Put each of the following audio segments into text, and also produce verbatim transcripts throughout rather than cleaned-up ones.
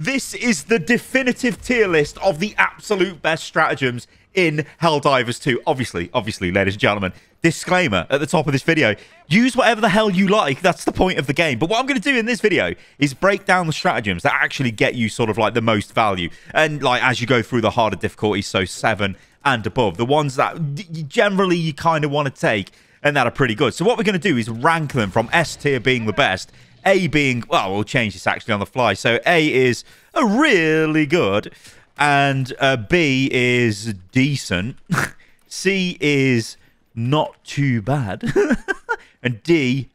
This is the definitive tier list of the absolute best stratagems in Helldivers two. Obviously, obviously, ladies and gentlemen, disclaimer at the top of this video, use whatever the hell you like. That's the point of the game. But what I'm going to do in this video is break down the stratagems that actually get you sort of like the most value. And like as you go through the harder difficulties, so seven and above, the ones that generally you kind of want to take and that are pretty good. So what we're going to do is rank them from S tier being the best, A being, well, we'll change this actually on the fly. So A is a really good, and uh, B is decent, C is not too bad, and D,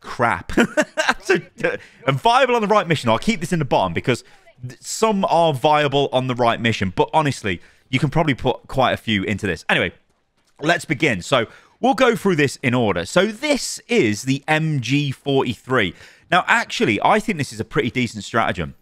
crap. So, uh, and viable on the right mission. I'll keep this in the bottom because some are viable on the right mission, but honestly, you can probably put quite a few into this. Anyway, let's begin. So we'll go through this in order. So this is the M G forty-three. Now, actually, I think this is a pretty decent stratagem.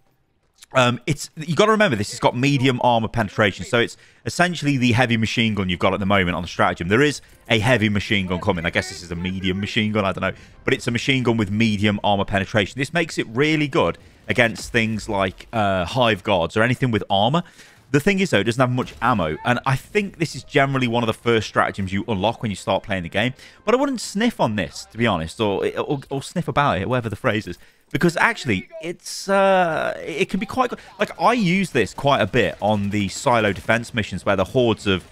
Um, it's you got to remember this has got medium armor penetration, so it's essentially the heavy machine gun you've got at the moment on the stratagem. There is a heavy machine gun coming. I guess this is a medium machine gun. I don't know, but it's a machine gun with medium armor penetration. This makes it really good against things like uh, hive guards or anything with armor. The thing is, though, it doesn't have much ammo, and I think this is generally one of the first stratagems you unlock when you start playing the game. But I wouldn't sniff on this, to be honest, or or, or sniff about it, whatever the phrase is, because actually, it's uh, it can be quite good. Like, I use this quite a bit on the silo defense missions where the hordes of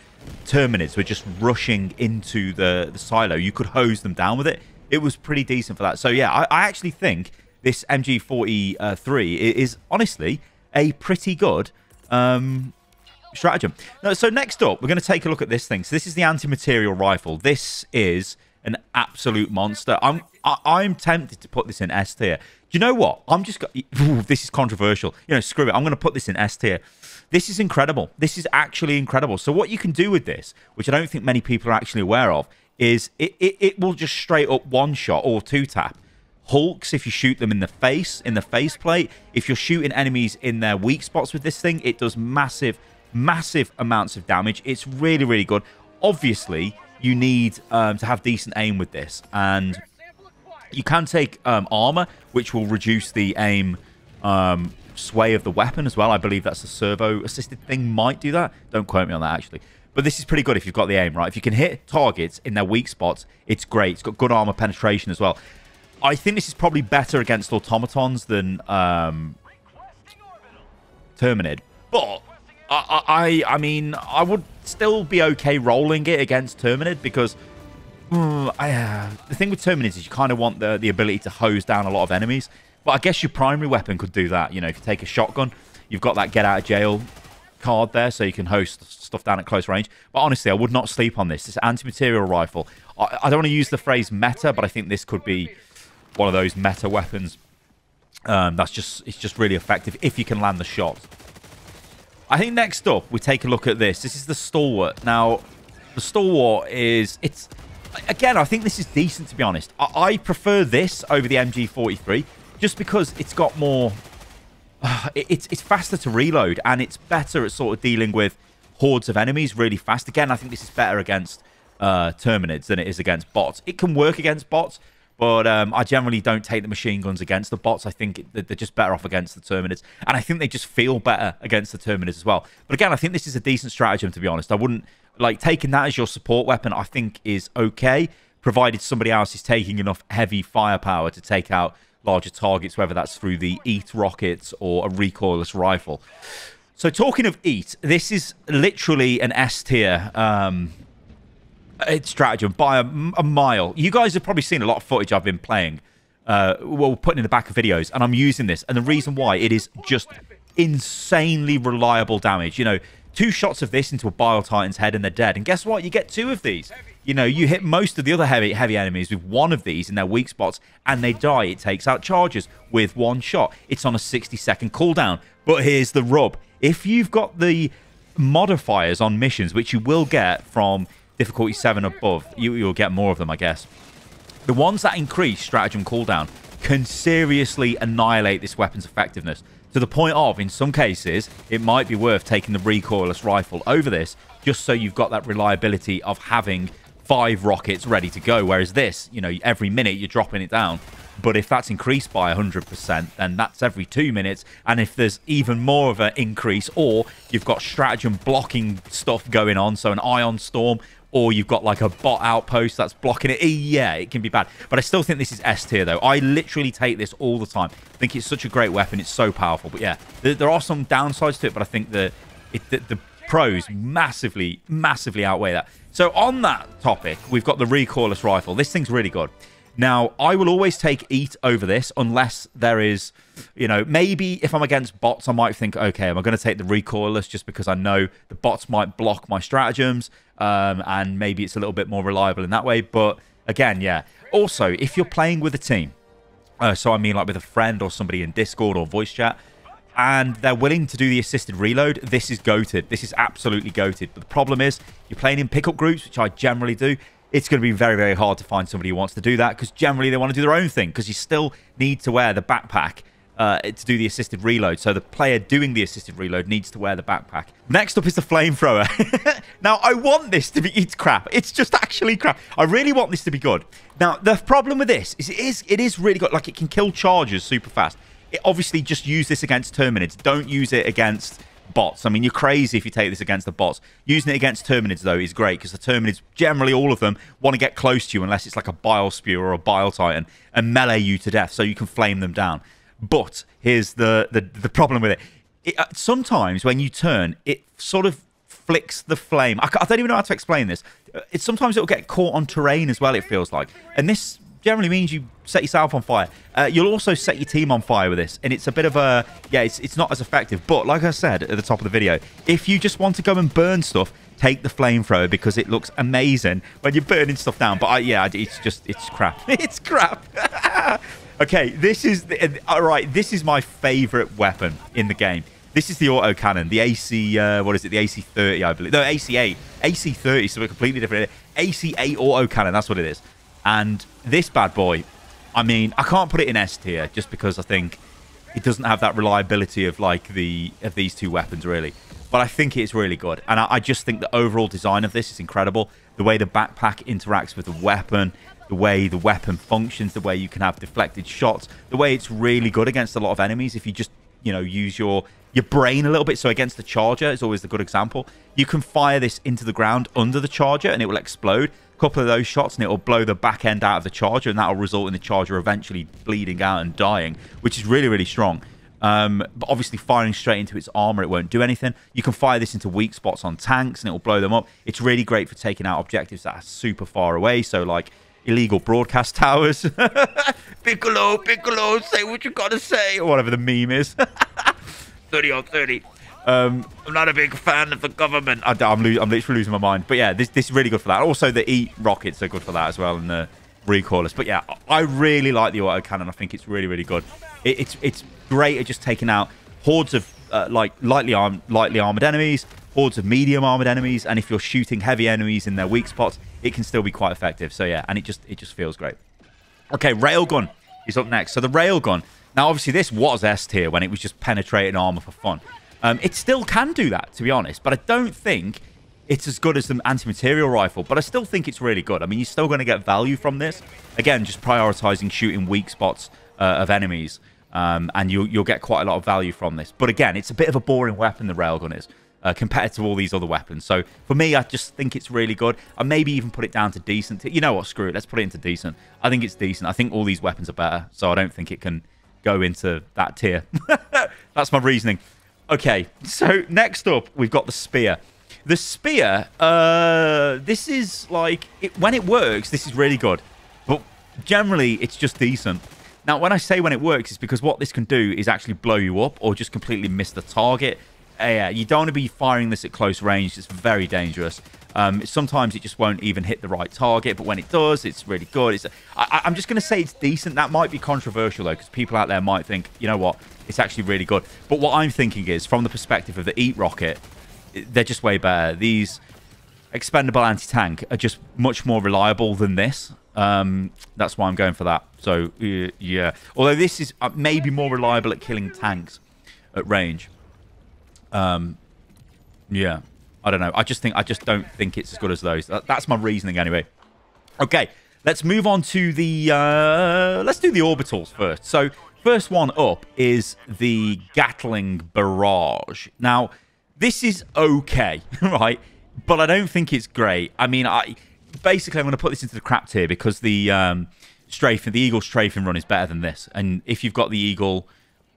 Terminids were just rushing into the, the silo. You could hose them down with it. It was pretty decent for that. So, yeah, I, I actually think this M G forty-three is, honestly, a pretty good um stratagem. No, so next up we're going to take a look at this thing. So this is the anti-material rifle. This is an absolute monster. I'm I, I'm tempted to put this in S tier. Do you know what? I'm just got, ooh, this is controversial. You know, screw it. I'm going to put this in S tier. This is incredible. This is actually incredible. So what you can do with this, which I don't think many people are actually aware of, is it it, it will just straight up one shot or two tap Hulks if you shoot them in the face, in the face plate. If you're shooting enemies in their weak spots with this thing, it does massive, massive amounts of damage. It's really, really good. Obviously, you need um, to have decent aim with this. And you can take um, armor, which will reduce the aim um, sway of the weapon as well. I believe that's the servo-assisted thing might do that. Don't quote me on that, actually. But this is pretty good if you've got the aim right. If you can hit targets in their weak spots, it's great. It's got good armor penetration as well. I think this is probably better against automatons than um, Terminid. But, I, I I mean, I would still be okay rolling it against Terminid because mm, I, uh, the thing with Terminids is you kind of want the, the ability to hose down a lot of enemies. But I guess your primary weapon could do that. You know, if you take a shotgun, you've got that get out of jail card there, so you can host stuff down at close range. But honestly, I would not sleep on this. This anti-material rifle. I, I don't want to use the phrase meta, but I think this could be one of those meta weapons. Um, that's just, it's just really effective if you can land the shot. I think next up, we take a look at this. This is the Stalwart. Now, the Stalwart is, it's, again, I think this is decent, to be honest. I, I prefer this over the M G forty-three just because it's got more, uh, it, it's, it's faster to reload and it's better at sort of dealing with hordes of enemies really fast. Again, I think this is better against uh, Terminids than it is against bots. It can work against bots, but um, I generally don't take the machine guns against the bots. I think they're just better off against the Terminids. And I think they just feel better against the Terminids as well. But again, I think this is a decent stratagem, to be honest. I wouldn't, like, taking that as your support weapon, I think is okay, provided somebody else is taking enough heavy firepower to take out larger targets, whether that's through the E A T rockets or a recoilless rifle. So talking of E A T, this is literally an S tier um It's stratagem by a, a mile. You guys have probably seen a lot of footage I've been playing, uh, well, putting in the back of videos, and I'm using this. And the reason why, it is just insanely reliable damage. You know, two shots of this into a Bile Titan's head and they're dead. And guess what? You get two of these. You know, you hit most of the other heavy, heavy enemies with one of these in their weak spots and they die. It takes out charges with one shot. It's on a sixty second cooldown. But here's the rub. If you've got the modifiers on missions, which you will get from difficulty seven above, you, you'll get more of them, I guess. The ones that increase stratagem cooldown can seriously annihilate this weapon's effectiveness, to the point of, in some cases, it might be worth taking the recoilless rifle over this, just so you've got that reliability of having five rockets ready to go. Whereas this, you know, every minute you're dropping it down. But if that's increased by one hundred percent, then that's every two minutes. And if there's even more of an increase, or you've got stratagem blocking stuff going on, so an ion storm, or you've got like a bot outpost that's blocking it, yeah, it can be bad. But I still think this is S tier, though. I literally take this all the time. I think it's such a great weapon. It's so powerful. But yeah, there, there are some downsides to it, but I think the, it, the, the pros massively, massively outweigh that. So on that topic, we've got the recoilless rifle. This thing's really good. Now, I will always take E A T over this unless there is, you know, maybe if I'm against bots, I might think, okay, am I going to take the recoilless just because I know the bots might block my stratagems, um, and maybe it's a little bit more reliable in that way. But again, yeah. Also, if you're playing with a team, uh, so I mean like with a friend or somebody in Discord or voice chat, and they're willing to do the assisted reload, this is goated. This is absolutely goated. But the problem is you're playing in pickup groups, which I generally do. It's going to be very, very hard to find somebody who wants to do that because generally they want to do their own thing because you still need to wear the backpack uh, to do the assisted reload. So the player doing the assisted reload needs to wear the backpack. Next up is the flamethrower. Now, I want this to be... It's crap. It's just actually crap. I really want this to be good. Now, the problem with this is it is, it is really good. Like, it can kill chargers super fast. It obviously, just use this against Terminids. Don't use it against... bots. I mean, you're crazy if you take this against the bots. Using it against Terminids, though, is great because the Terminids, generally all of them, want to get close to you unless it's like a Bile Spew or a Bile Titan and melee you to death so you can flame them down. But here's the, the, the problem with it. it uh, sometimes when you turn, it sort of flicks the flame. I, I don't even know how to explain this. It, sometimes it'll get caught on terrain as well, it feels like. And this generally means you set yourself on fire. Uh, you'll also set your team on fire with this, and it's a bit of a, yeah, it's, it's not as effective. But like I said at the top of the video, if you just want to go and burn stuff, take the flamethrower because it looks amazing when you're burning stuff down. But I, yeah, it's just, it's crap. It's crap. Okay, this is, the, all right, this is my favorite weapon in the game. This is the autocannon, the A C, uh, what is it, the A C thirty, I believe. No, A C eight. A C thirty, so we're completely different. A C eight autocannon, that's what it is. And this bad boy, I mean, I can't put it in S tier just because I think it doesn't have that reliability of like the of these two weapons really. But I think it's really good, and I, I just think the overall design of this is incredible. The way the backpack interacts with the weapon, the way the weapon functions, the way you can have deflected shots, the way it's really good against a lot of enemies if you just, you know, use your your brain a little bit. So against the charger is always the good example. You can fire this into the ground under the charger and it will explode. A couple of those shots and it will blow the back end out of the charger, and that will result in the charger eventually bleeding out and dying, which is really, really strong. Um, but obviously firing straight into its armor, it won't do anything. You can fire this into weak spots on tanks and it will blow them up. It's really great for taking out objectives that are super far away. So like illegal broadcast towers. Piccolo, Piccolo, say what you gotta say, or whatever the meme is. thirty on thirty. Um, I'm not a big fan of the government. I, I'm, lo I'm literally losing my mind. But yeah, this, this is really good for that. Also, the E A T rockets are good for that as well, and the recoilless. But yeah, I really like the autocannon. I think it's really, really good. It, it's it's great at just taking out hordes of uh, like lightly armed, lightly armored enemies, hordes of medium armored enemies, and if you're shooting heavy enemies in their weak spots, it can still be quite effective. So yeah, and it just it just feels great. Okay, railgun is up next. So the railgun. Now, obviously, this was S tier when it was just penetrating armor for fun. Um, it still can do that, to be honest, but I don't think it's as good as the anti-material rifle, but I still think it's really good. I mean, you're still going to get value from this. Again, just prioritizing shooting weak spots uh, of enemies, um, and you'll, you'll get quite a lot of value from this. But again, it's a bit of a boring weapon, the railgun is, uh, compared to all these other weapons. So for me, I just think it's really good. I maybe even put it down to decent. You know what? Screw it. Let's put it into decent. I think it's decent. I think all these weapons are better, so I don't think it can go into that tier. That's my reasoning. Okay, so next up, we've got the spear. The spear, uh, this is like, it, when it works, this is really good. But generally, it's just decent. Now, when I say when it works, it's because what this can do is actually blow you up or just completely miss the target. Uh, yeah, you don't want to be firing this at close range. It's very dangerous. Um, sometimes it just won't even hit the right target, but when it does, it's really good. It's, I, I'm just going to say it's decent. That might be controversial, though, because people out there might think, you know what, it's actually really good. But what I'm thinking is, from the perspective of the E A T rocket, they're just way better. These expendable anti-tank are just much more reliable than this. Um, that's why I'm going for that. So, uh, yeah. Although this is uh, maybe more reliable at killing tanks at range. Um, yeah. I don't know. I just think I just don't think it's as good as those. That, that's my reasoning anyway. Okay, let's move on to the... Uh, let's do the orbitals first. So, first one up is the Gatling Barrage. Now, this is okay, right? But I don't think it's great. I mean, I basically, I'm going to put this into the crap tier because the um, strafing, the Eagle strafing run is better than this. And if you've got the Eagle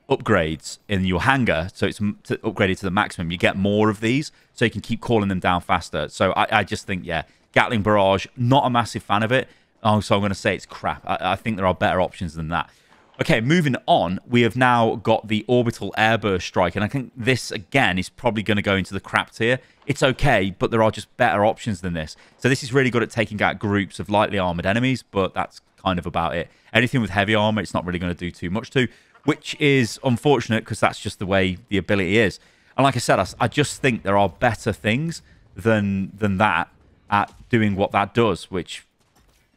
upgrades in your hangar, so it's upgraded to the maximum, you get more of these, so you can keep calling them down faster. So I, I just think, yeah, Gatling Barrage, not a massive fan of it. Oh, so I'm going to say it's crap. I, I think there are better options than that. Okay, moving on, we have now got the Orbital Airburst Strike, and I think this, again, is probably going to go into the crap tier. It's okay, but there are just better options than this. So this is really good at taking out groups of lightly armoured enemies, but that's kind of about it. Anything with heavy armour, it's not really going to do too much to, which is unfortunate because that's just the way the ability is. And like I said, I, I just think there are better things than, than that at doing what that does, which,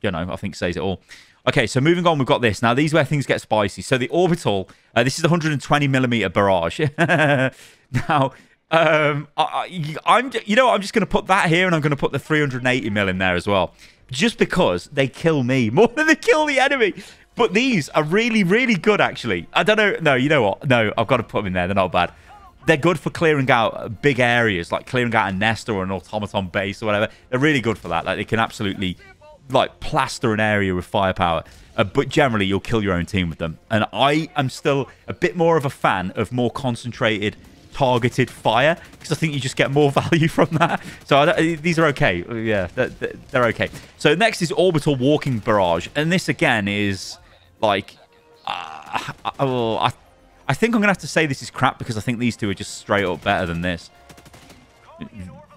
you know, I think says it all. Okay, so moving on, we've got this. Now, these are where things get spicy. So the orbital, uh, this is one hundred twenty millimeter barrage. Now, um, I, I'm, you know, I'm just going to put that here, and I'm going to put the three hundred eighty mil in there as well, just because they kill me more than they kill the enemy. But these are really, really good, actually. I don't know. No, you know what? No, I've got to put them in there. They're not bad. They're good for clearing out big areas, like clearing out a nest or an automaton base or whatever. They're really good for that. Like, they can absolutely... like plaster an area with firepower, uh, but generally you'll kill your own team with them. And I am still a bit more of a fan of more concentrated, targeted fire, because I think you just get more value from that. So I don't, these are okay. Yeah, they're, they're okay. So next is orbital walking barrage, and this again is like uh, oh, I, I think I'm gonna have to say this is crap because I think these two are just straight up better than this.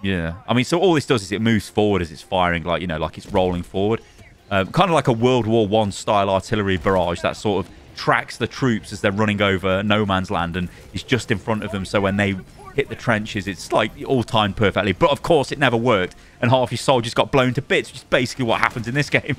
Yeah, I mean, so all this does is it moves forward as it's firing, like, you know, like it's rolling forward. Um, kind of like a World War One style artillery barrage that sort of tracks the troops as they're running over no man's land and is just in front of them. So when they hit the trenches, it's like all timed perfectly. But of course, it never worked. And half your soldiers got blown to bits, which is basically what happens in this game.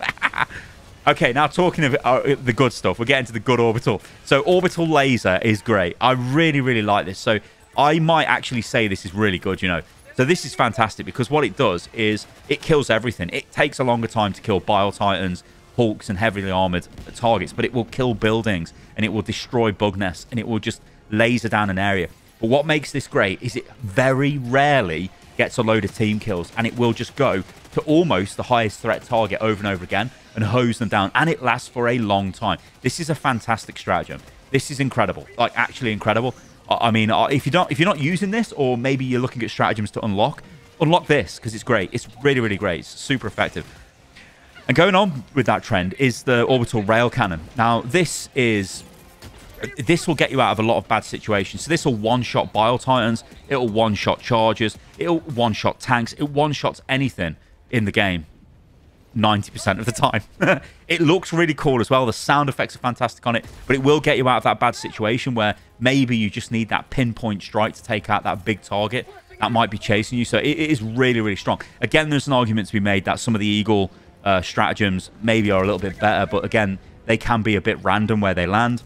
Okay, now talking of uh, the good stuff, we're getting to the good orbital. So orbital laser is great. I really, really like this. So I might actually say this is really good, you know. So this is fantastic because what it does is it kills everything. It takes a longer time to kill Bile Titans, Hulks, and heavily armored targets, but it will kill buildings and it will destroy bug nests and it will just laser down an area. But what makes this great is it very rarely gets a load of team kills, and it will just go to almost the highest threat target over and over again and hose them down, and it lasts for a long time. This is a fantastic stratagem. This is incredible, like actually incredible. I mean, if you don't, if you're not using this, or maybe you're looking at stratagems to unlock, unlock this because it's great. It's really, really great. It's super effective. And going on with that trend is the orbital rail cannon. Now, this is this will get you out of a lot of bad situations. So this will one-shot Bile Titans. It'll one-shot chargers. It'll one-shot tanks. It one-shots anything in the game ninety percent of the time. It looks really cool as well. The sound effects are fantastic on it, but it will get you out of that bad situation where maybe you just need that pinpoint strike to take out that big target that might be chasing you. So it is really, really strong. Again, there's an argument to be made that some of the Eagle uh, stratagems maybe are a little bit better, but again, they can be a bit random where they land.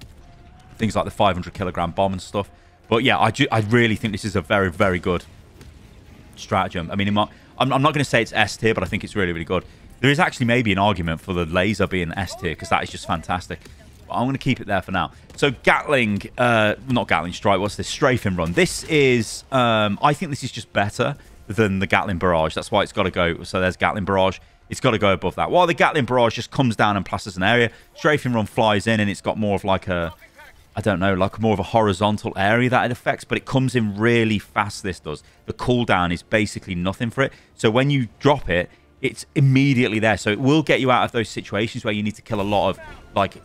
Things like the five hundred kilogram bomb and stuff. But yeah, I, do, I really think this is a very, very good stratagem. I mean, it might, I'm, I'm not going to say it's S tier, but I think it's really, really good. There is actually maybe an argument for the laser being S tier because that is just fantastic. But I'm going to keep it there for now. So Gatling, uh, not Gatling Strike, what's this? Strafing Run. This is, um, I think this is just better than the Gatling Barrage. That's why it's got to go. So there's Gatling Barrage. It's got to go above that. While the Gatling Barrage just comes down and plasters an area, Strafing Run flies in and it's got more of like a, I don't know, like more of a horizontal area that it affects, but it comes in really fast, this does. The cooldown is basically nothing for it. So when you drop it, it's immediately there, so it will get you out of those situations where you need to kill a lot of like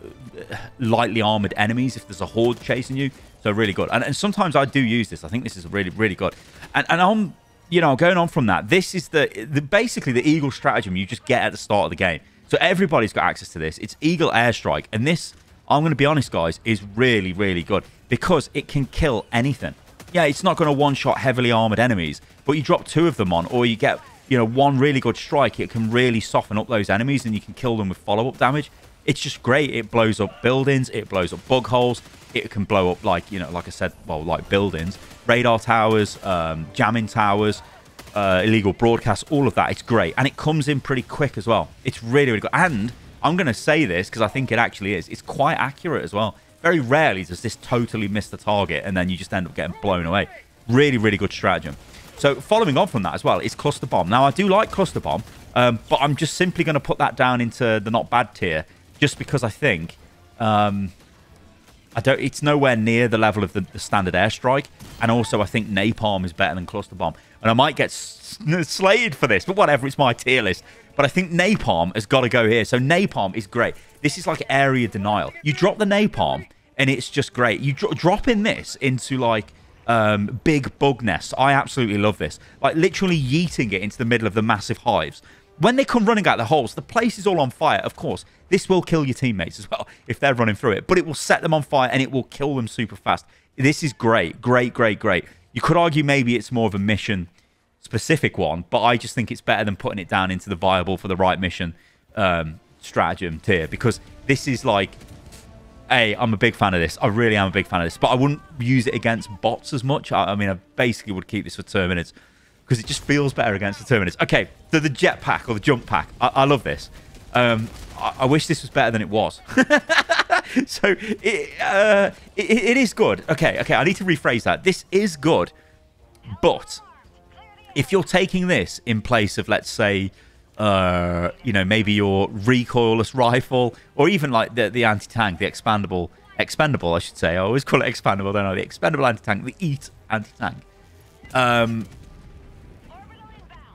lightly armored enemies if there's a horde chasing you. So really good, and, and sometimes I do use this. I think this is really, really good. And, and I'm, you know, going on from that, this is the, the basically the Eagle stratagem you just get at the start of the game. So everybody's got access to this. It's Eagle Airstrike, and this, I'm going to be honest, guys, is really, really good because it can kill anything. Yeah, it's not going to one-shot heavily armored enemies, but you drop two of them on, or you get, you know, one really good strike, it can really soften up those enemies and you can kill them with follow-up damage. It's just great. It blows up buildings. It blows up bug holes. It can blow up, like, you know, like I said, well, like buildings, radar towers, um, jamming towers, uh, illegal broadcasts, all of that. It's great. And it comes in pretty quick as well. It's really, really good. And I'm going to say this because I think it actually is. It's quite accurate as well. Very rarely does this totally miss the target and then you just end up getting blown away. Really, really good stratagem. So following on from that as well is Cluster Bomb. Now, I do like Cluster Bomb, um, but I'm just simply going to put that down into the not bad tier just because I think... Um, I don't, it's nowhere near the level of the, the standard airstrike. And also, I think Napalm is better than Cluster Bomb. And I might get slated for this, but whatever, it's my tier list. But I think Napalm has got to go here. So Napalm is great. This is like area denial. You drop the Napalm, and it's just great. You dro drop in this into, like, um, big bug nests. I absolutely love this. Like, literally yeeting it into the middle of the massive hives. When they come running out of the holes, the place is all on fire, of course. This will kill your teammates as well if they're running through it. But it will set them on fire and it will kill them super fast. This is great. Great, great, great. You could argue maybe it's more of a mission-specific one, but I just think it's better than putting it down into the viable for the right mission um, stratagem tier. Because this is like, hey, I'm a big fan of this. I really am a big fan of this. But I wouldn't use it against bots as much. I, I mean, I basically would keep this for Terminids, because it just feels better against the Terminids. Okay, so the jet pack or the jump pack. I, I love this. Um, I, I wish this was better than it was. so it, uh, it, it is good. Okay, okay, I need to rephrase that. This is good, but if you're taking this in place of, let's say, uh, you know, maybe your recoilless rifle or even like the, the anti-tank, the expandable, expendable, I should say. I always call it expandable, don't I? The expendable anti-tank, the E A T anti-tank. Um...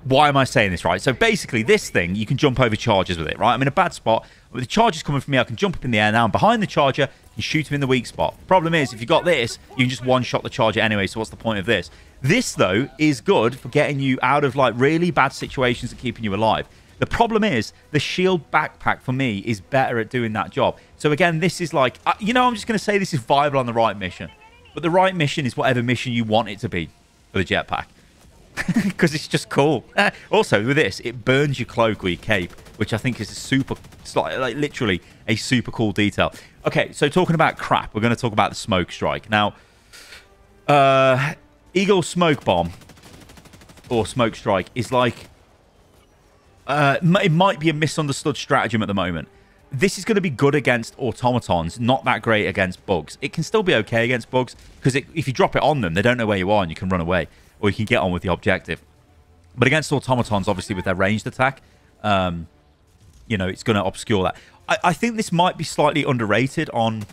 Why am I saying this, right? So basically, this thing, you can jump over charges with it, right? I'm in a bad spot. With the charges coming from me, I can jump up in the air now. I'm behind the charger and shoot him in the weak spot. Problem is, if you've got this, you can just one-shot the charger anyway, so what's the point of this? This, though, is good for getting you out of, like, really bad situations and keeping you alive. The problem is, the shield backpack, for me, is better at doing that job. So, again, this is like... Uh, you know, I'm just going to say this is viable on the right mission. But the right mission is whatever mission you want it to be for the jetpack. Because it's just cool. Uh, also, with this, it burns your cloak or your cape, which I think is a super, like, literally a super cool detail. Okay, so talking about crap, we're going to talk about the Smoke Strike. Now, uh, Eagle Smoke Bomb or Smoke Strike is like... Uh, it might be a misunderstood stratagem at the moment. This is going to be good against automatons, not that great against bugs. It can still be okay against bugs, because if you drop it on them, they don't know where you are and you can run away. Or you can get on with the objective. But against automatons, obviously, with their ranged attack, um, you know, it's going to obscure that. I, I think this might be slightly underrated on,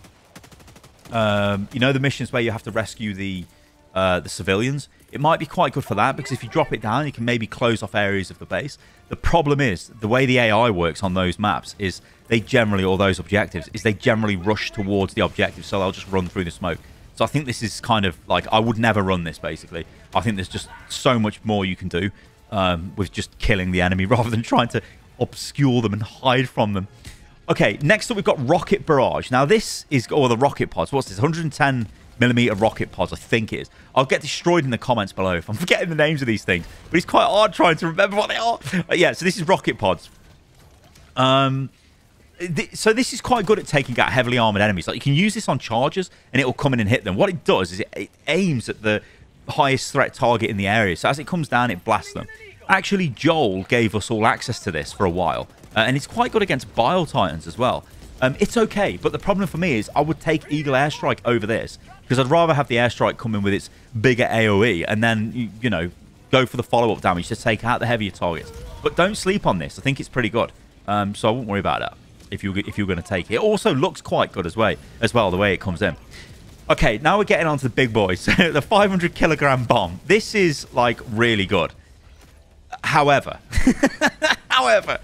um, you know, the missions where you have to rescue the uh, the civilians. It might be quite good for that, because if you drop it down, you can maybe close off areas of the base. The problem is, the way the A I works on those maps is they generally, or those objectives, is they generally rush towards the objective, so they'll just run through the smoke. So I think this is kind of like, I would never run this, basically. I think there's just so much more you can do um, with just killing the enemy rather than trying to obscure them and hide from them. Okay, next up we've got Rocket Barrage. Now this is, or the Rocket Pods. What's this? one hundred ten millimeter Rocket Pods, I think it is. I'll get destroyed in the comments below if I'm forgetting the names of these things. But it's quite hard trying to remember what they are. But yeah, so this is Rocket Pods. Um... So this is quite good at taking out heavily armored enemies. Like, you can use this on chargers and it will come in and hit them. What it does is it, it aims at the highest threat target in the area. So as it comes down, it blasts them. Actually, Joel gave us all access to this for a while. Uh, and it's quite good against Bile Titans as well. Um, it's okay, but the problem for me is I would take Eagle Airstrike over this, because I'd rather have the Airstrike come in with its bigger A O E and then, you know, go for the follow-up damage to take out the heavier targets. But don't sleep on this. I think it's pretty good. Um, so I won't worry about that. If you if you're going to take it, it also looks quite good as well. As well, the way it comes in. Okay, now we're getting on to the big boys. The five hundred kilogram bomb. This is like really good. However, however,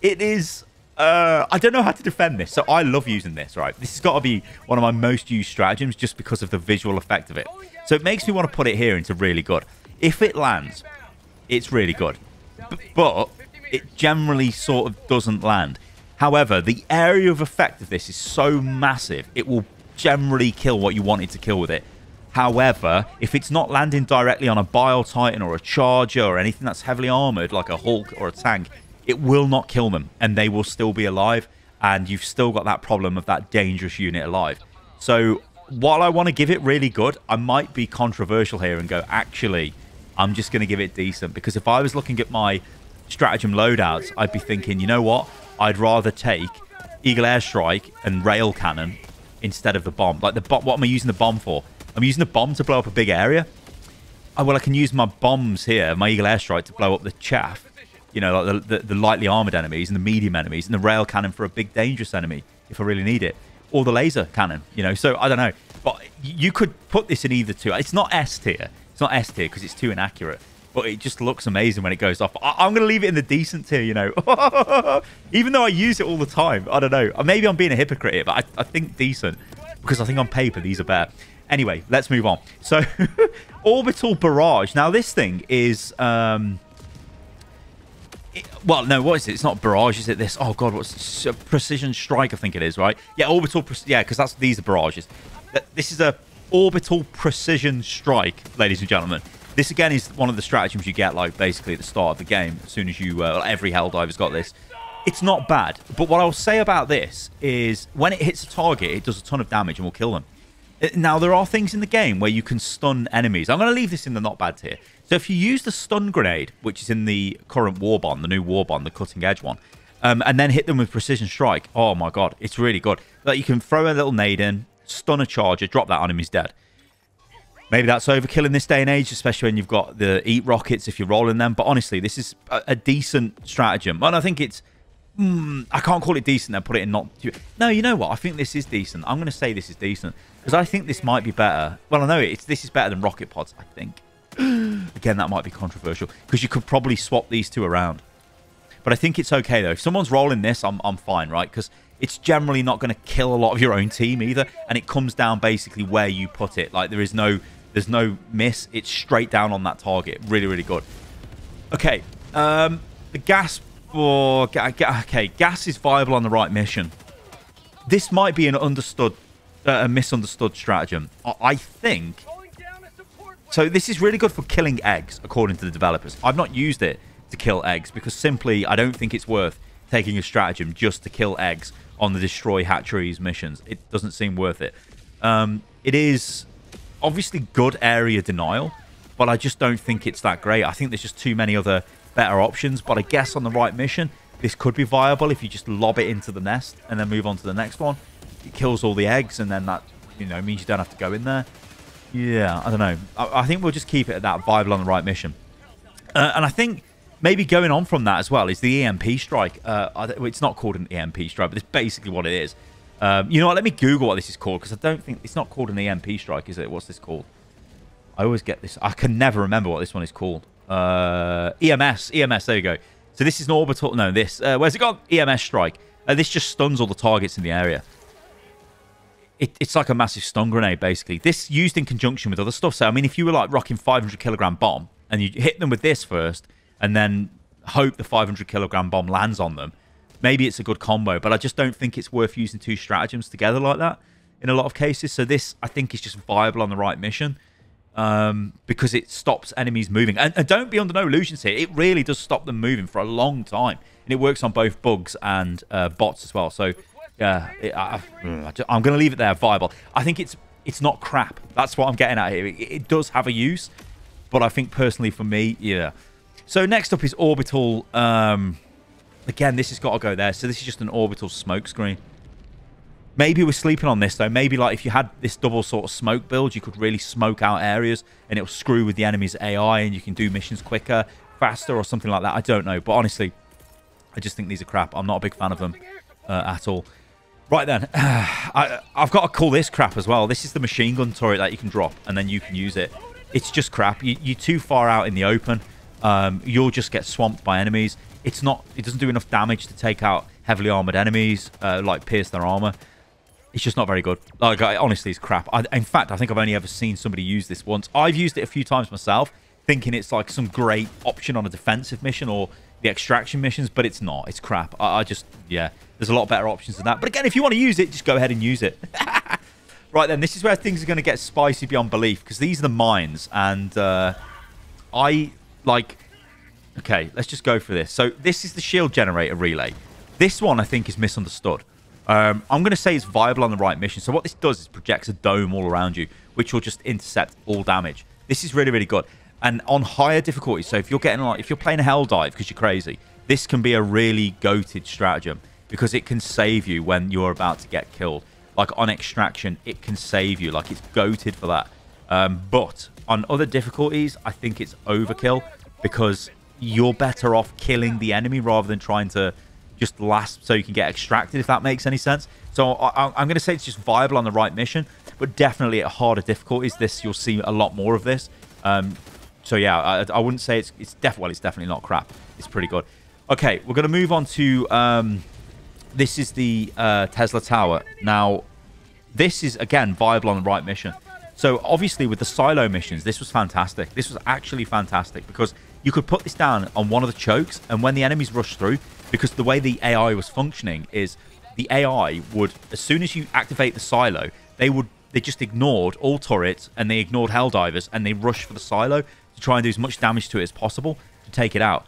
it is. Uh, I don't know how to defend this, so I love using this. Right, this has got to be one of my most used stratagems just because of the visual effect of it. So it makes me want to put it here into really good. If it lands, it's really good. B but it generally sort of doesn't land. However, the area of effect of this is so massive, it will generally kill what you want it to kill with it. However, if it's not landing directly on a Bile Titan or a Charger or anything that's heavily armoured, like a Hulk or a tank, it will not kill them, and they will still be alive, and you've still got that problem of that dangerous unit alive. So, while I want to give it really good, I might be controversial here and go, actually, I'm just going to give it decent, because if I was looking at my stratagem loadouts, I'd be thinking, you know what? I'd rather take Eagle Airstrike and rail cannon instead of the bomb. Like, the bomb, what am I using the bomb for? I'm using the bomb to blow up a big area. Oh, well, I can use my bombs here, my Eagle Airstrike, to blow up the chaff. You know, like the, the, the lightly armored enemies and the medium enemies, and the rail cannon for a big dangerous enemy if I really need it. Or the laser cannon, you know. So I don't know. But you could put this in either two. It's not S tier. It's not S tier because it's too inaccurate. But it just looks amazing when it goes off. I I'm going to leave it in the decent tier, you know. Even though I use it all the time. I don't know. Maybe I'm being a hypocrite here, but I, I think decent. Because I think on paper, these are better. Anyway, let's move on. So, orbital barrage. Now, this thing is... Um, it, well, no, what is it? It's not barrage, is it? This? Oh, God, what's it? Precision strike, I think it is, right? Yeah, orbital... Yeah, because that's these are barrages. This is a orbital precision strike, ladies and gentlemen. This, again, is one of the stratagems you get, like, basically at the start of the game. As soon as you... Uh, every Helldiver's got this. It's not bad. But what I'll say about this is when it hits a target, it does a ton of damage and will kill them. Now, there are things in the game where you can stun enemies. I'm going to leave this in the not bad tier. So if you use the stun grenade, which is in the current war bond, the new war bond, the cutting edge one, um, and then hit them with precision strike, oh, my God, it's really good. Like, you can throw a little nade in, stun a charger, drop that on him, he's dead. Maybe that's overkill in this day and age, especially when you've got the EAT rockets if you're rolling them. But honestly, this is a, a decent stratagem. And I think it's... Mm, I can't call it decent and put it in not... No, you know what? I think this is decent. I'm going to say this is decent because I think this might be better. Well, I know it's this is better than Rocket Pods, I think. Again, that might be controversial because you could probably swap these two around. But I think it's okay, though. If someone's rolling this, I'm, I'm fine, right? Because it's generally not going to kill a lot of your own team either. And it comes down basically where you put it. Like, there is no... There's no miss. It's straight down on that target. Really, really good. Okay. Um, the gas... for okay, gas is viable on the right mission. This might be an understood... Uh, a misunderstood stratagem. I, I think... So this is really good for killing eggs, according to the developers. I've not used it to kill eggs because simply I don't think it's worth taking a stratagem just to kill eggs on the Destroy Hatcheries missions. It doesn't seem worth it. Um, it is... obviously good area denial, but I just don't think it's that great. I think there's just too many other better options, but I guess on the right mission, this could be viable if you just lob it into the nest and then move on to the next one. It kills all the eggs, and then that, you know, means you don't have to go in there. Yeah, I don't know. I, I think we'll just keep it at that, viable on the right mission. Uh, and I think maybe going on from that as well is the E M P strike. Uh, it's not called an E M P strike, but it's basically what it is. Um, you know what? Let me Google what this is called, because I don't think... It's not called an E M P strike, is it? What's this called? I always get this... I can never remember what this one is called. Uh, E M S. E M S. There you go. So this is an orbital... No, this. Uh, where's it gone? E M S strike. Uh, this just stuns all the targets in the area. It, it's like a massive stun grenade, basically. This used in conjunction with other stuff. So, I mean, if you were, like, rocking five hundred kilogram bomb, and you hit them with this first, and then hope the five hundred kilogram bomb lands on them, maybe it's a good combo, but I just don't think it's worth using two stratagems together like that in a lot of cases. So this, I think, is just viable on the right mission um, because it stops enemies moving. And, and don't be under no illusions here. It really does stop them moving for a long time. And it works on both bugs and uh, bots as well. So, yeah, it, I, I, I'm going to leave it there, viable. I think it's it's not crap. That's what I'm getting at here. It, it does have a use, but I think personally for me, yeah. So next up is orbital... Um, Again, this has got to go there. So this is just an orbital smoke screen. Maybe we're sleeping on this, though. Maybe, like, if you had this double sort of smoke build, you could really smoke out areas, and it'll screw with the enemy's A I, and you can do missions quicker, faster, or something like that. I don't know. But honestly, I just think these are crap. I'm not a big fan of them uh, at all. Right, then. I, I've got to call this crap as well. This is the machine gun turret that you can drop, and then you can use it. It's just crap. You, you're too far out in the open. Um, you'll just get swamped by enemies. It's not, it doesn't do enough damage to take out heavily armored enemies, uh, like pierce their armor. It's just not very good. Like, I, honestly, it's crap. I, in fact, I think I've only ever seen somebody use this once. I've used it a few times myself, thinking it's like some great option on a defensive mission or the extraction missions, but it's not. It's crap. I, I just, yeah, there's a lot better options than that. But again, if you want to use it, just go ahead and use it. Right then, this is where things are going to get spicy beyond belief, because these are the mines, and uh, I, like... Okay, let's just go for this. So this is the shield generator relay. This one, I think, is misunderstood. Um, I'm going to say it's viable on the right mission. So what this does is projects a dome all around you, which will just intercept all damage. This is really, really good. and on higher difficulty. So if you're getting like, if you're playing a hell dive because you're crazy, this can be a really goated stratagem because it can save you when you're about to get killed. Like on extraction, it can save you. Like it's goated for that. Um, but on other difficulties, I think it's overkill because you're better off killing the enemy rather than trying to just last so you can get extracted, if that makes any sense. So I, I'm going to say it's just viable on the right mission, but definitely at harder difficulties, this you'll see a lot more of this. Um, so yeah, I, I wouldn't say it's it's def well, it's definitely not crap. It's pretty good. Okay, we're going to move on to um, this is the uh, Tesla Tower. Now, this is again viable on the right mission. So obviously with the silo missions, this was fantastic. This was actually fantastic because you could put this down on one of the chokes, and when the enemies rush through, because the way the A I was functioning is the A I would, as soon as you activate the silo, they would they just ignored all turrets and they ignored Helldivers and they rushed for the silo to try and do as much damage to it as possible to take it out.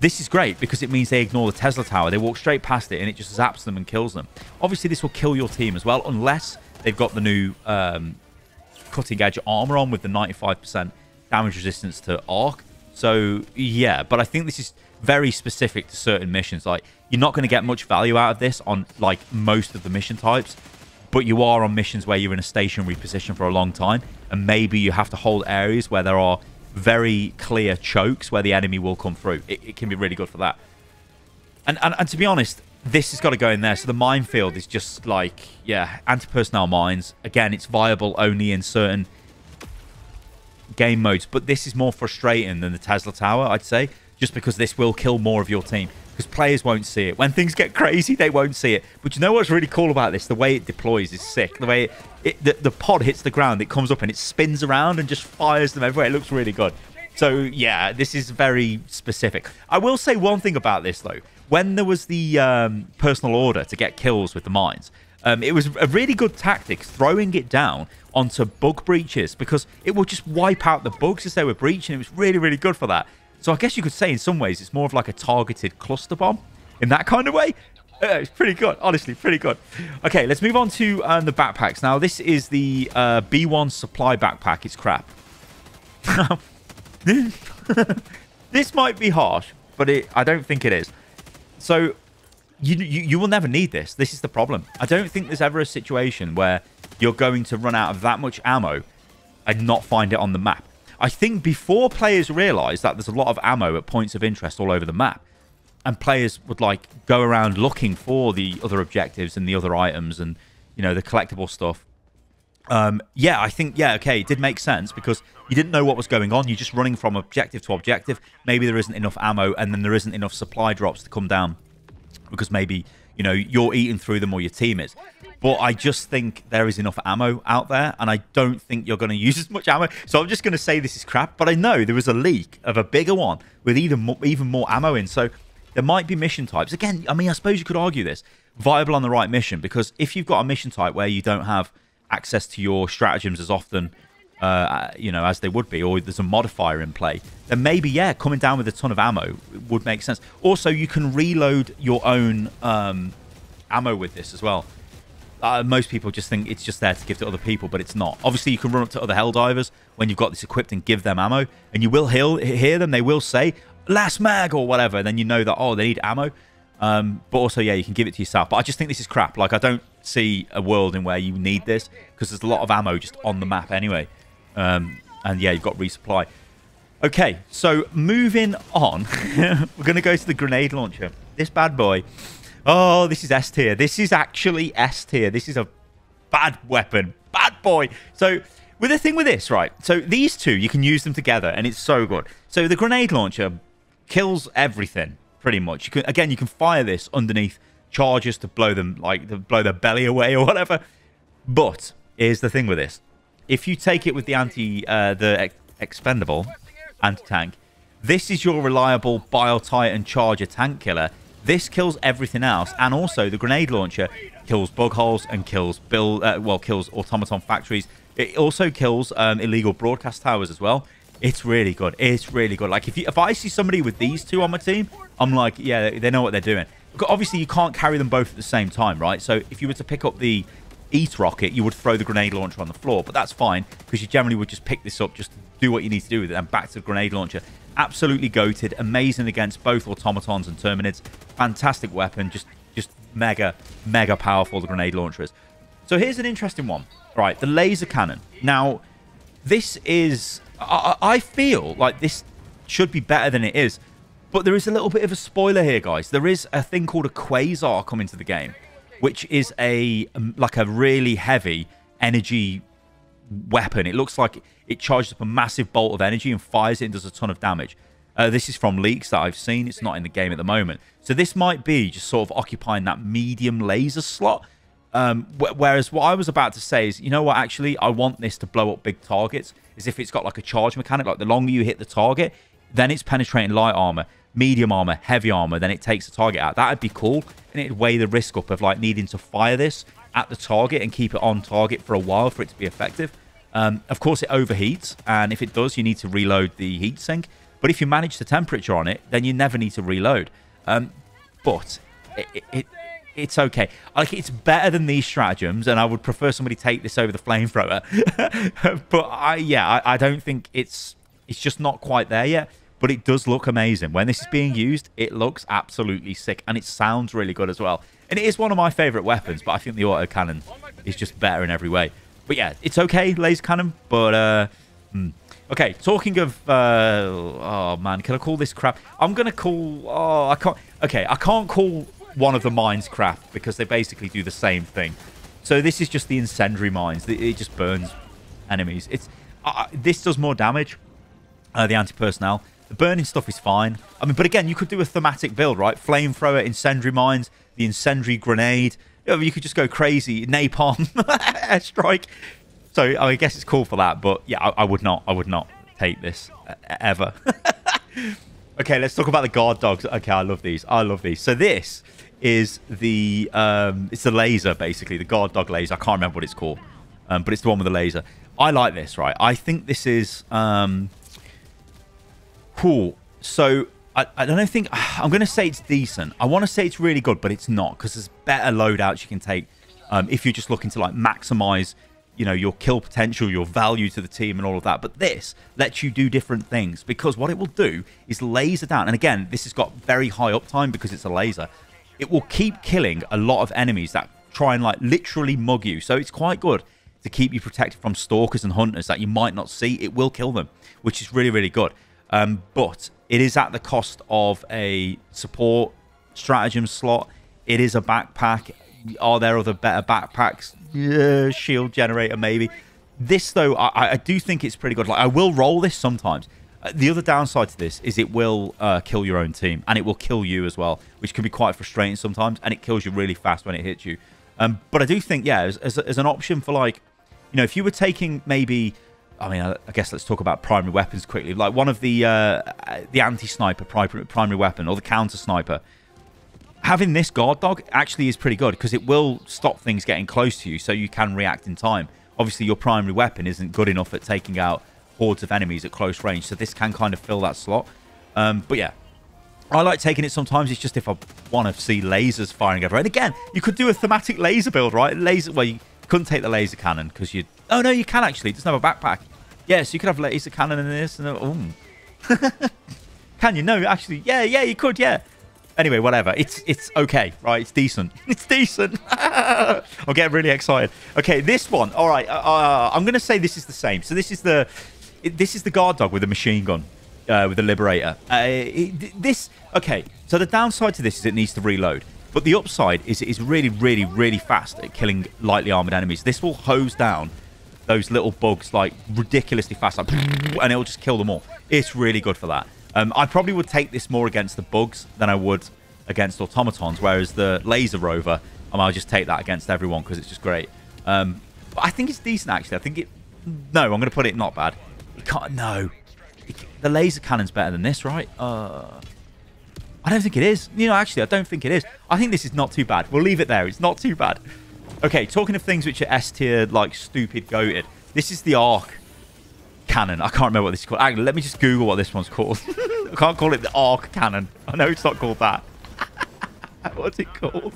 This is great because it means they ignore the Tesla Tower. They walk straight past it and it just zaps them and kills them. Obviously, this will kill your team as well, unless they've got the new um, cutting-edge armor on with the ninety-five percent damage resistance to arc. So, yeah, but I think this is very specific to certain missions. Like, you're not going to get much value out of this on, like, most of the mission types, but you are on missions where you're in a stationary position for a long time, and maybe you have to hold areas where there are very clear chokes where the enemy will come through. It, it can be really good for that. And, and, and to be honest, this has got to go in there. So the minefield is just, like, yeah, anti-personnel mines. Again, it's viable only in certain game modes, but this is more frustrating than the Tesla Tower, I'd say, just because this will kill more of your team because players won't see it. When things get crazy, they won't see it. But you know what's really cool about this? The way it deploys is sick. The way it, it the, the pod hits the ground, it comes up and it spins around and just fires them everywhere. It looks really good. So yeah, this is very specific. I will say one thing about this though. When there was the um, personal order to get kills with the mines, Um, it was a really good tactic, throwing it down onto bug breaches, because it will just wipe out the bugs as they were breached, and it was really, really good for that. So I guess you could say in some ways it's more of like a targeted cluster bomb in that kind of way. Uh, it's pretty good. Honestly, pretty good. Okay, let's move on to um, the backpacks. Now, this is the uh, B one supply backpack. It's crap. This might be harsh, but it, I don't think it is. So You, you, you will never need this. This is the problem. I don't think there's ever a situation where you're going to run out of that much ammo and not find it on the map. I think before players realize that there's a lot of ammo at points of interest all over the map, and players would like go around looking for the other objectives and the other items and, you know, the collectible stuff. Um, yeah, I think, yeah, okay, it did make sense because you didn't know what was going on. You're just running from objective to objective. Maybe there isn't enough ammo, and then there isn't enough supply drops to come down, because maybe, you know, you're eating through them or your team is. But I just think there is enough ammo out there, and I don't think you're going to use as much ammo. So I'm just going to say this is crap. But I know there was a leak of a bigger one with even more, even more ammo in. So there might be mission types. Again, I mean, I suppose you could argue this. Viable on the right mission, because if you've got a mission type where you don't have access to your stratagems as often, uh, you know, as they would be, or there's a modifier in play, then maybe, yeah, coming down with a ton of ammo would make sense. Also, you can reload your own um, ammo with this as well. Uh, most people just think it's just there to give to other people, but it's not. Obviously, you can run up to other Helldivers when you've got this equipped and give them ammo, and you will heal, hear them. They will say, last mag or whatever, and then you know that, oh, they need ammo. Um, but also, yeah, you can give it to yourself. But I just think this is crap. Like, I don't see a world in where you need this, because there's a lot of ammo just on the map anyway. Um, and yeah, you've got resupply. Okay, so moving on, we're going to go to the grenade launcher. This bad boy. Oh, this is S tier. This is actually S tier. This is a bad weapon. Bad boy. So with the thing with this, right? So these two, you can use them together, and it's so good. So the grenade launcher kills everything pretty much. You can, again, you can fire this underneath charges to blow them, like to blow their belly away or whatever. But here's the thing with this. If you take it with the anti, uh, the ex expendable anti-tank, this is your reliable Bile Titan Charger tank killer. This kills everything else, and also the grenade launcher kills bug holes and kills build, uh, well, kills automaton factories. It also kills um, illegal broadcast towers as well. It's really good. It's really good. Like if you, if I see somebody with these two on my team, I'm like, yeah, they know what they're doing. Obviously, you can't carry them both at the same time, right? So if you were to pick up the EAT rocket, you would throw the grenade launcher on the floor, but that's fine because you generally would just pick this up, just do what you need to do with it, and back to the grenade launcher. Absolutely goated, amazing against both automatons and terminids. Fantastic weapon, just just mega, mega powerful, the grenade launcher is. So here's an interesting one. Right, the laser cannon. Now, this is... I, I feel like this should be better than it is, but there is a little bit of a spoiler here, guys. There is a thing called a quasar coming to the game, which is a like a really heavy energy weapon. It looks like it charges up a massive bolt of energy and fires it and does a ton of damage. Uh, this is from leaks that I've seen. It's not in the game at the moment. So this might be just sort of occupying that medium laser slot. Um, wh whereas what I was about to say is, you know what, actually, I want this to blow up big targets, is if it's got like a charge mechanic, like the longer you hit the target, then it's penetrating light armor, medium armor, heavy armor, then it takes the target out. That'd be cool, and it'd weigh the risk up of like needing to fire this at the target and keep it on target for a while for it to be effective. Um, of course, it overheats, and if it does, you need to reload the heat sink. But if you manage the temperature on it, then you never need to reload. Um, but it... it, it It's okay. Like, it's better than these stratagems, and I would prefer somebody take this over the flamethrower. But I, yeah, I, I don't think it's it's just not quite there yet. But it does look amazing when this is being used. It looks absolutely sick, and it sounds really good as well. And it is one of my favorite weapons, but I think the autocannon is just better in every way. But yeah, it's okay, laser cannon. But uh, mm. okay. Talking of, uh, oh man, can I call this crap? I'm gonna call. Oh, I can't. Okay, I can't call one of the mines craft because they basically do the same thing. So this is just the incendiary mines. It just burns enemies. It's uh, this does more damage. Uh, the anti-personnel, the burning stuff is fine. I mean, but again, you could do a thematic build, right? Flamethrower, incendiary mines, the incendiary grenade. You could just go crazy. Napalm airstrike. So I guess it's cool for that. But yeah, I, I would not. I would not take this uh, ever. Okay, let's talk about the guard dogs. Okay, I love these. I love these. So this is the, um, it's the laser, basically. The guard dog laser. I can't remember what it's called. Um, but it's the one with the laser. I like this, right? I think this is, um, cool. So I, I don't think, I'm going to say it's decent. I want to say it's really good, but it's not. Because there's better loadouts you can take um, if you're just looking to, like, maximize, you know, your kill potential, your value to the team and all of that. But this lets you do different things because what it will do is laser down. And again, this has got very high uptime because it's a laser. It will keep killing a lot of enemies that try and like literally mug you. So it's quite good to keep you protected from stalkers and hunters that you might not see. It will kill them, which is really, really good. Um, but it is at the cost of a support stratagem slot. It is a backpack. Are there other better backpacks? Yeah, shield generator maybe. This though, I, I do think it's pretty good. Like, I will roll this sometimes. Uh, the other downside to this is it will uh, kill your own team, and it will kill you as well, which can be quite frustrating sometimes. And it kills you really fast when it hits you. Um, but I do think, yeah, as, as, as an option for like, you know, if you were taking maybe, I mean, I, I guess let's talk about primary weapons quickly. Like one of the uh, the anti-sniper primary, primary weapon or the counter sniper. Having this guard dog actually is pretty good because it will stop things getting close to you so you can react in time. Obviously, your primary weapon isn't good enough at taking out hordes of enemies at close range, so this can kind of fill that slot. Um, but yeah, I like taking it sometimes. It's just if I want to see lasers firing everywhere. And again, you could do a thematic laser build, right? Laser, well, you couldn't take the laser cannon because you... Oh, no, you can actually. It doesn't have a backpack. Yeah, so you could have laser cannon in this. and oh. Can you? No, actually, yeah, yeah, you could, yeah. Anyway, whatever. It's it's okay, right? It's decent. It's decent. I'm getting really excited. Okay, this one. All right, uh, I'm gonna say this is the same. So this is the this is the guard dog with a machine gun, uh, with a liberator. Uh, it, this okay. So the downside to this is it needs to reload, but the upside is it is really, really, really fast at killing lightly armored enemies. This will hose down those little bugs like ridiculously fast, like, and it will just kill them all. It's really good for that. Um, I probably would take this more against the bugs than I would against automatons, whereas the laser rover, I might just take that against everyone because it's just great. Um, but I think it's decent, actually. I think it... No, I'm going to put it not bad. It can't... No. It, the laser cannon's better than this, right? Uh, I don't think it is. You know, actually, I don't think it is. I think this is not too bad. We'll leave it there. It's not too bad. Okay, talking of things which are S-tier, like, stupid goated. This is the arc cannon. I can't remember what this is called. Actually, let me just Google what this one's called. I can't call it the arc cannon. I know it's not called that. What's it called?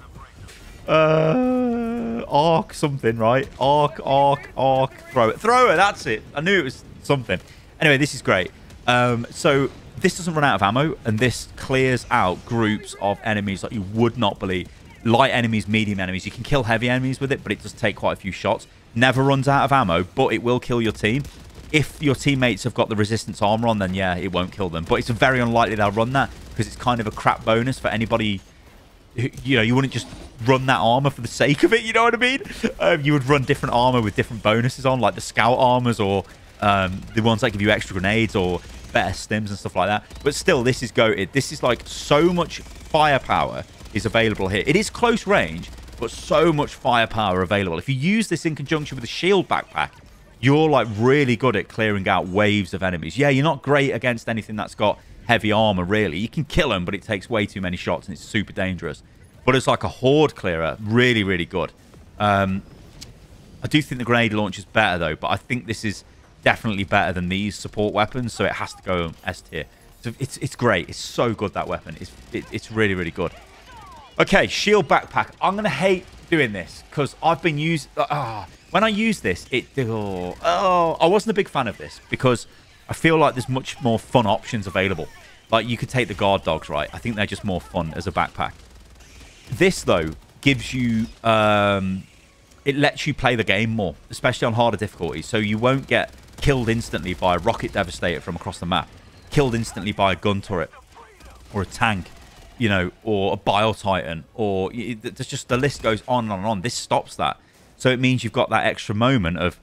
Uh, arc something, right? Arc, arc, arc, thrower. Thrower, that's it. I knew it was something. Anyway, this is great. Um, so this doesn't run out of ammo, and this clears out groups of enemies that you would not believe. Light enemies, medium enemies. You can kill heavy enemies with it, but it does take quite a few shots. Never runs out of ammo, but it will kill your team. If your teammates have got the resistance armor on, then yeah, it won't kill them. But it's very unlikely they'll run that, because it's kind of a crap bonus for anybody. Who, you know, you wouldn't just run that armor for the sake of it, you know what I mean? Um, you would run different armor with different bonuses on, like the scout armors or um, the ones that give you extra grenades or better stims and stuff like that. But still, this is goated. This is like so much firepower is available here. It is close range, but so much firepower available. If you use this in conjunction with the shield backpack, you're like really good at clearing out waves of enemies. Yeah, you're not great against anything that's got heavy armor, really. You can kill them, but it takes way too many shots, and it's super dangerous. But it's like a horde clearer. Really, really good. Um, I do think the grenade launcher is better, though, but I think this is definitely better than these support weapons, so it has to go S tier. So it's, it's great. It's so good, that weapon. It's, it, it's really, really good. Okay, shield backpack. I'm going to hate doing this because I've been used... Uh, when I use this, it... Oh, oh, I wasn't a big fan of this because I feel like there's much more fun options available. Like, you could take the guard dogs, right? I think they're just more fun as a backpack. This, though, gives you... Um, it lets you play the game more, especially on harder difficulties. So you won't get killed instantly by a rocket devastator from across the map. Killed instantly by a gun turret or a tank. You know, or a Bile Titan, or there's just the list goes on and on and on. This stops that. So it means you've got that extra moment of,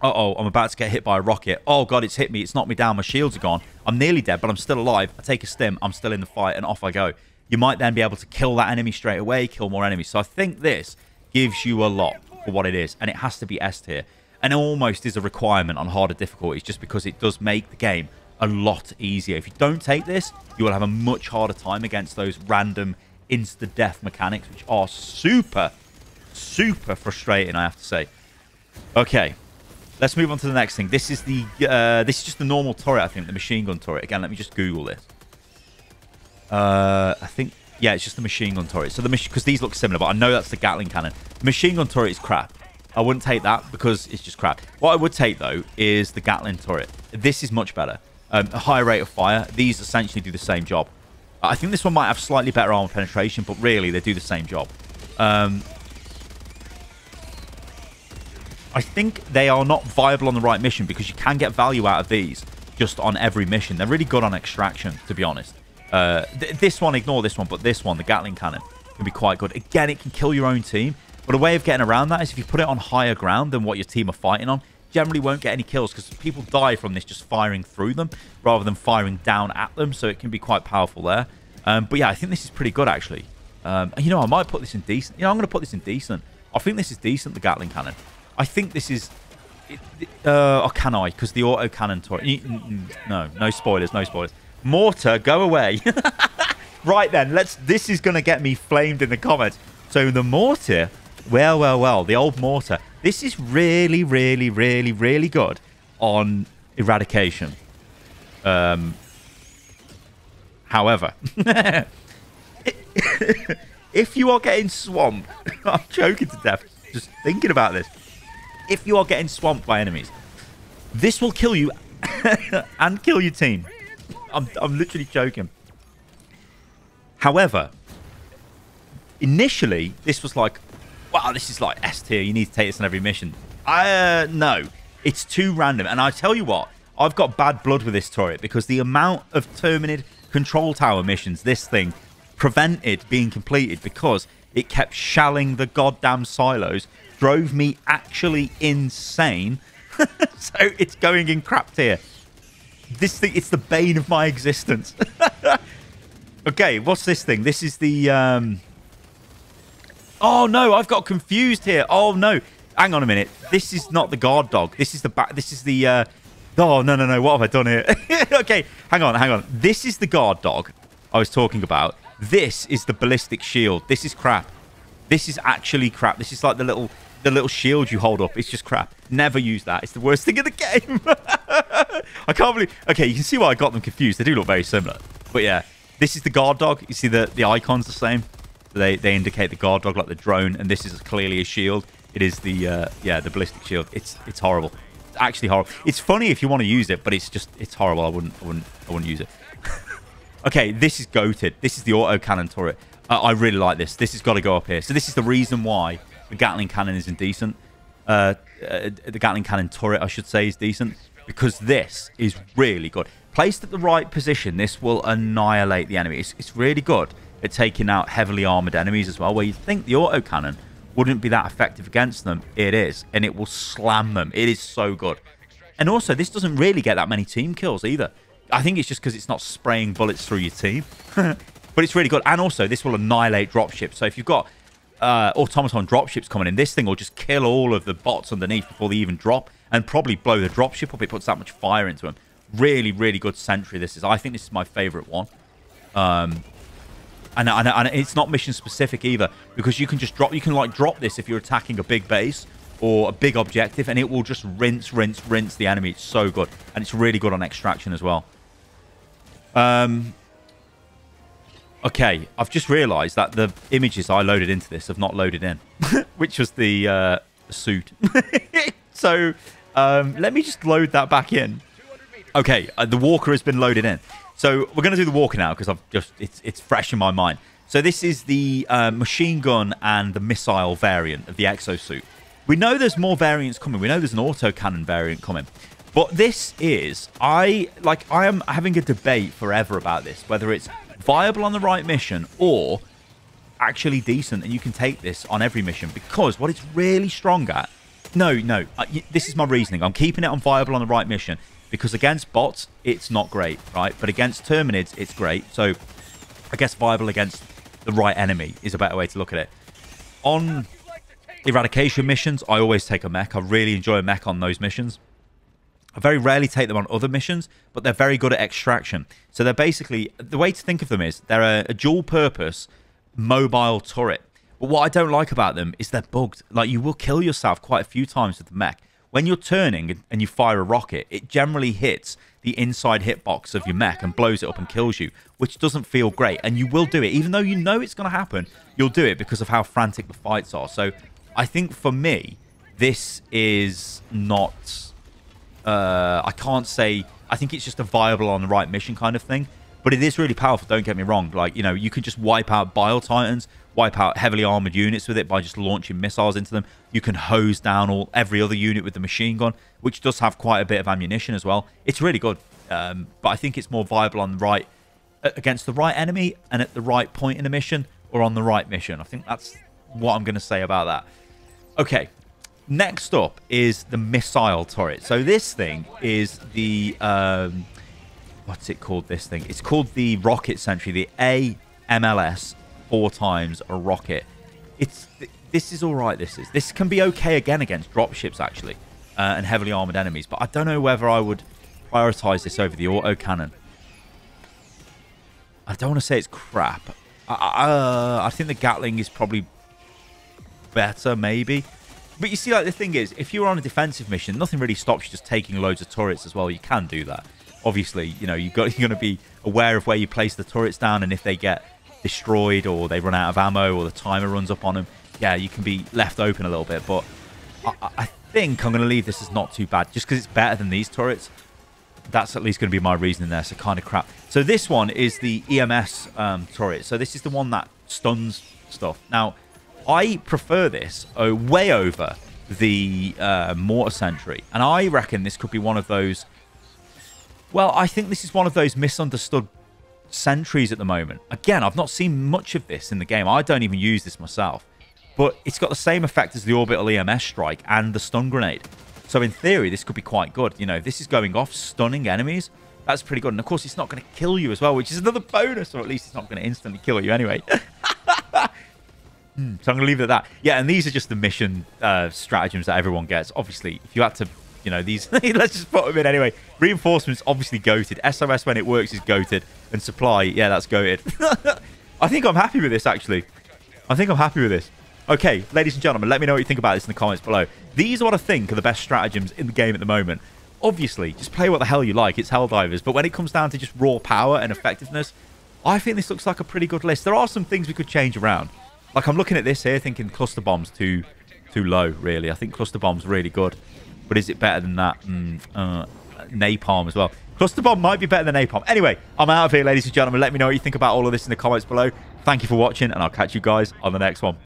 uh-oh, I'm about to get hit by a rocket. Oh, God, it's hit me. It's knocked me down. My shields are gone. I'm nearly dead, but I'm still alive. I take a stim. I'm still in the fight, and off I go. You might then be able to kill that enemy straight away, kill more enemies. So I think this gives you a lot for what it is, and it has to be S tier. And it almost is a requirement on harder difficulties just because it does make the game a lot easier. If you don't take this, you will have a much harder time against those random insta-death mechanics, which are super, super frustrating, I have to say. Okay, let's move on to the next thing. This is the uh, this is just the normal turret, I think, the machine gun turret. Again, let me just Google this. Uh, I think, yeah, it's just the machine gun turret. So the machine, because these look similar, but I know that's the Gatling cannon. The machine gun turret is crap. I wouldn't take that because it's just crap. What I would take, though, is the Gatling turret. This is much better. Um, a high rate of fire. These essentially do the same job. I think this one might have slightly better armor penetration, but really they do the same job. Um, I think they are not viable on the right mission because you can get value out of these just on every mission. They're really good on extraction, to be honest. Uh, th this one, ignore this one, but this one, the Gatling cannon, can be quite good. Again, it can kill your own team, but a way of getting around that is if you put it on higher ground than what your team are fighting on, generally won't get any kills because people die from this just firing through them rather than firing down at them, so it can be quite powerful there. Um, but yeah, I think this is pretty good actually. Um, you know, I might put this in decent. You know, I'm going to put this in decent. I think this is decent, the Gatling cannon. I think this is... It, it, uh, or can I? Because the autocannon turret... No, no spoilers, no spoilers. Mortar, go away. Right then, let's... This is going to get me flamed in the comments. So the mortar... Well, well, well, the old mortar. This is really, really, really, really good on eradication. Um, however, if you are getting swamped, I'm choking to death just thinking about this. If you are getting swamped by enemies, this will kill you and kill your team. I'm, I'm literally joking. However, initially, this was like, wow, this is like S tier. You need to take this on every mission. I, uh, no, it's too random. And I tell you what, I've got bad blood with this turret because the amount of Terminid control tower missions this thing prevented being completed because it kept shelling the goddamn silos, drove me actually insane. So it's going in crap tier. This thing, it's the bane of my existence. Okay, what's this thing? This is the... Um, oh no, I've got confused here. Oh no, hang on a minute. This is not the guard dog. This is the back. This is the. Uh... Oh no no no! What have I done here? Okay, hang on, hang on. This is the guard dog I was talking about. This is the ballistic shield. This is crap. This is actually crap. This is like the little the little shield you hold up. It's just crap. Never use that. It's the worst thing in the game. I can't believe. Okay, you can see why I got them confused. They do look very similar. But yeah, this is the guard dog. You see the the icon's the same. So they, they indicate the guard dog like the drone, and this is clearly a shield. It is the uh, yeah the ballistic shield. It's it's horrible. It's actually horrible. It's funny if you want to use it, but it's just it's horrible. I wouldn't I wouldn't I wouldn't use it. Okay, this is goated. This is the autocannon turret. Uh, I really like this. This has got to go up here. So this is the reason why the Gatling cannon is indecent. Uh, uh, the Gatling cannon turret, I should say, is decent, because this is really good. Placed at the right position, this will annihilate the enemy. It's, it's really good at taking out heavily armored enemies as well, where you think the autocannon wouldn't be that effective against them. It is, and it will slam them. It is so good. And also, this doesn't really get that many team kills either. I think it's just because it's not spraying bullets through your team. But it's really good. And also, this will annihilate dropships. So if you've got uh, automaton dropships coming in, this thing will just kill all of the bots underneath before they even drop, and probably blow the dropship up. It puts that much fire into them. Really, really good sentry this is. I think this is my favorite one. Um, and, and, and it's not mission specific either, because you can just drop, you can like drop this if you're attacking a big base or a big objective, and it will just rinse, rinse, rinse the enemy. It's so good. And it's really good on extraction as well. Um... Okay, I've just realized that the images I loaded into this have not loaded in, which was the uh, suit. So um, let me just load that back in. Okay, uh, the walker has been loaded in. So we're going to do the walker now, because I've just it's, it's fresh in my mind. So this is the uh, machine gun and the missile variant of the exosuit. We know there's more variants coming. We know there's an autocannon variant coming. But this is, I like, I am having a debate forever about this, whether it's viable on the right mission or actually decent, and you can take this on every mission, because what it's really strong at, no no uh, this is my reasoning, I'm keeping it on viable on the right mission, because against bots it's not great, right, but against Terminids it's great. So I guess viable against the right enemy is a better way to look at it. On eradication missions, I always take a mech. I really enjoy a mech on those missions. I very rarely take them on other missions, but they're very good at extraction. So they're basically, the way to think of them is they're a, a dual-purpose mobile turret. But what I don't like about them is they're bugged. Like, you will kill yourself quite a few times with the mech. When you're turning and you fire a rocket, it generally hits the inside hitbox of your mech and blows it up and kills you, which doesn't feel great. And you will do it. Even though you know it's going to happen, you'll do it because of how frantic the fights are. So I think for me, this is not... Uh, I can't say, I think it's just a viable on the right mission kind of thing, but it is really powerful, don't get me wrong. Like, you know, you can just wipe out Bile Titans, wipe out heavily armored units with it by just launching missiles into them. You can hose down all every other unit with the machine gun, which does have quite a bit of ammunition as well. It's really good, um, but I think it's more viable on the right, against the right enemy and at the right point in a mission, or on the right mission. I think that's what I'm going to say about that. Okay. Next up is the missile turret. So this thing is the, um, what's it called, this thing? It's called the rocket sentry, the A M L S, four times a rocket. It's, this is all right, this is. This can be okay again against dropships, actually, uh, and heavily armored enemies. But I don't know whether I would prioritize this over the autocannon. I don't want to say it's crap. I, I, I think the Gatling is probably better, maybe. But you see, like, the thing is, if you're on a defensive mission, nothing really stops you just taking loads of turrets as well. You can do that. Obviously, you know, you've got, you're going to be aware of where you place the turrets down, and if they get destroyed or they run out of ammo or the timer runs up on them, yeah, you can be left open a little bit. But I, I think I'm going to leave this as not too bad, just because it's better than these turrets. That's at least going to be my reasoning there, so kind of crap. So this one is the E M S um, turret. So this is the one that stuns stuff. Now... I prefer this uh, way over the uh, mortar sentry, and I reckon this could be one of those... Well, I think this is one of those misunderstood sentries at the moment. Again, I've not seen much of this in the game. I don't even use this myself. But it's got the same effect as the orbital E M S strike and the stun grenade. So in theory, this could be quite good. You know, this is going off, stunning enemies. That's pretty good. And of course, it's not going to kill you as well, which is another bonus, or at least it's not going to instantly kill you anyway. Hmm, so I'm going to leave it at that. Yeah, and these are just the mission uh, stratagems that everyone gets. Obviously, if you had to, you know, these... Let's just put them in anyway. Reinforcements, obviously goated. S O S when it works is goated. And supply, yeah, that's goated. I think I'm happy with this, actually. I think I'm happy with this. Okay, ladies and gentlemen, let me know what you think about this in the comments below. These are what I think are the best stratagems in the game at the moment. Obviously, just play what the hell you like. It's Helldivers. But when it comes down to just raw power and effectiveness, I think this looks like a pretty good list. There are some things we could change around. Like, I'm looking at this here thinking cluster bomb's too too low, really. I think cluster bomb's really good. But is it better than that? Mm, uh, napalm as well. Cluster bomb might be better than napalm. Anyway, I'm out of here, ladies and gentlemen. Let me know what you think about all of this in the comments below. Thank you for watching, and I'll catch you guys on the next one.